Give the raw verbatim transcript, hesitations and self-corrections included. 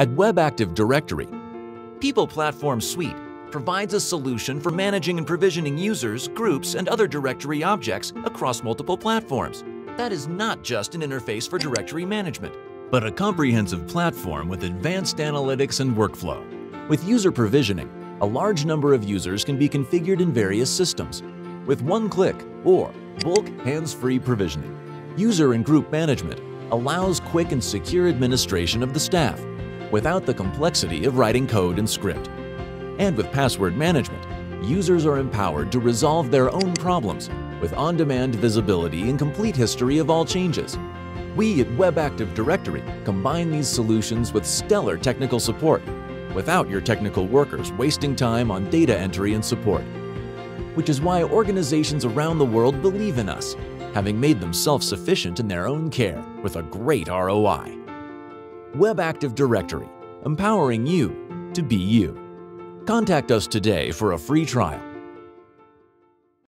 At Web Active Directory, People Platform Suite provides a solution for managing and provisioning users, groups, and other directory objects across multiple platforms. That is not just an interface for directory management, but a comprehensive platform with advanced analytics and workflow. With user provisioning, a large number of users can be configured in various systems with one-click or bulk hands-free provisioning. User and group management allows quick and secure administration of the staff without the complexity of writing code and script. And with password management, users are empowered to resolve their own problems with on-demand visibility and complete history of all changes. We at Web Active Directory combine these solutions with stellar technical support without your technical workers wasting time on data entry and support, which is why organizations around the world believe in us, having made them self-sufficient in their own care with a great R O I. Web Active Directory, empowering you to be you. Contact us today for a free trial.